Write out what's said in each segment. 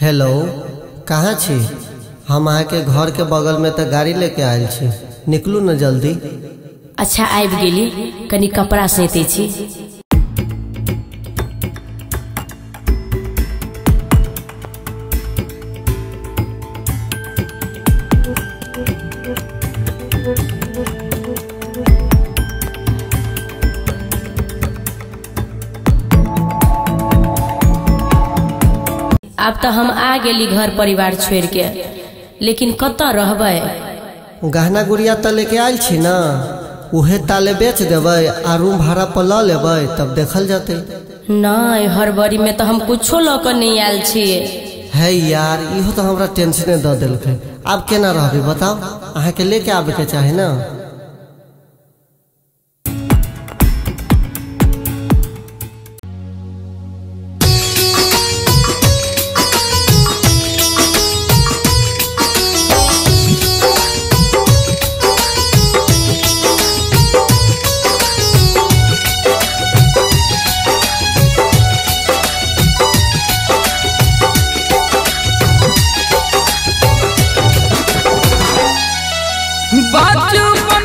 Hello, कहाँ छी? हम आके घर के बगल में तो गाड़ी लेके आयल छी, निकलू न जल्दी। अच्छा आबि गेली, कनी कपड़ा सीते छी। अब तो हम आ गेली घर परिवार छोड़ के, लेकिन कतऽ रहबै? गहना गुड़िया तो लेके आयल छी ना, उहे ताले बेच देबै आ रूम भाड़ा पर लऽ लेबै, तब देखल जेतै। नहीं, हड़बड़ी में तो हम कुछो लऽ के नहीं आयल छी। है यार, इहो तो हमरा टेंशने दे देलकै। अब केना रहबै बताओ? अहाँ के लेके आबे के चाही ना। बचपन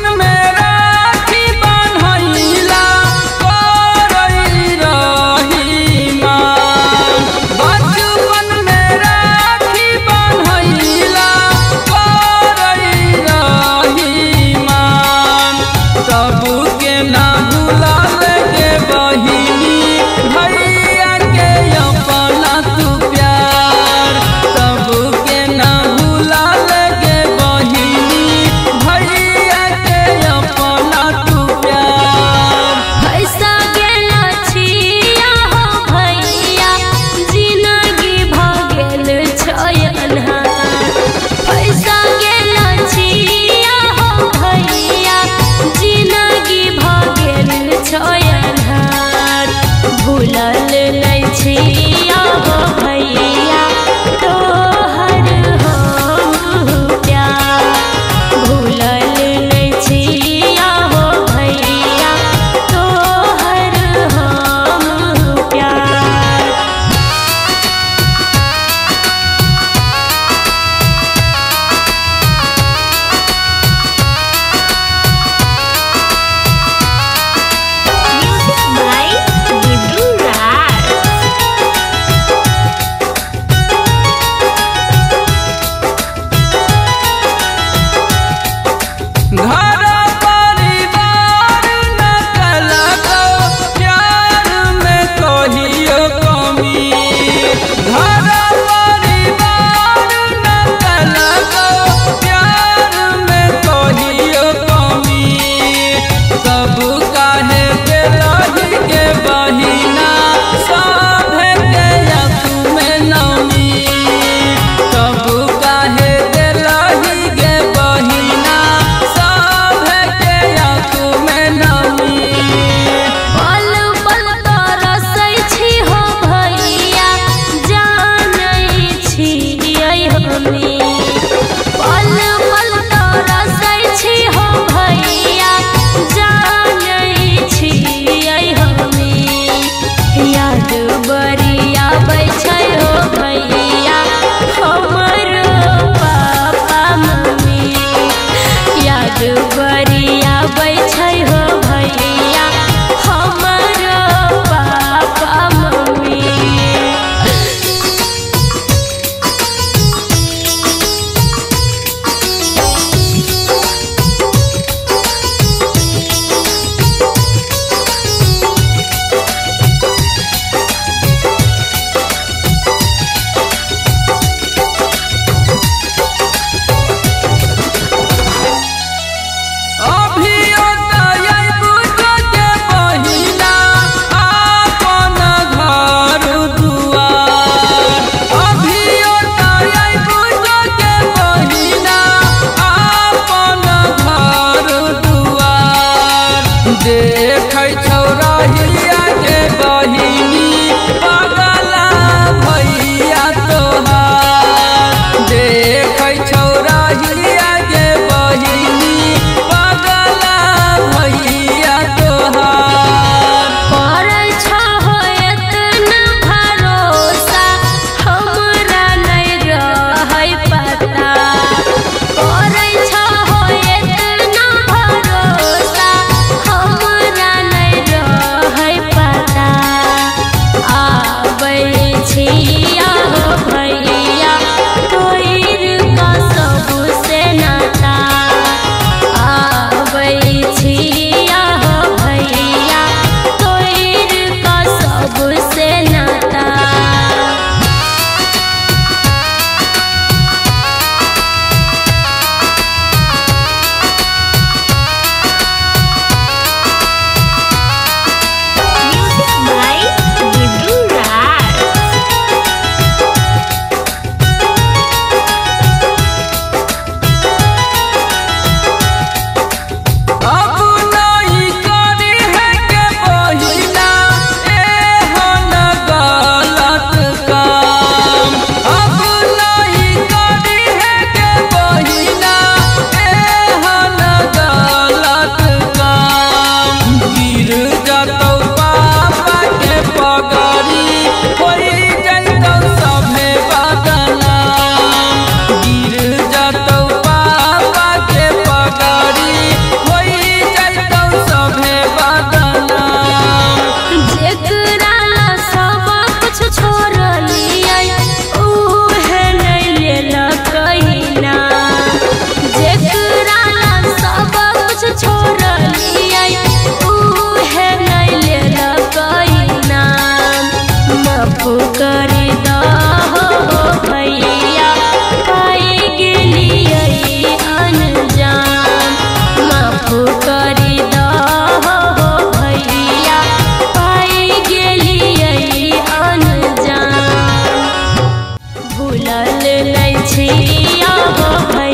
लछिया हो।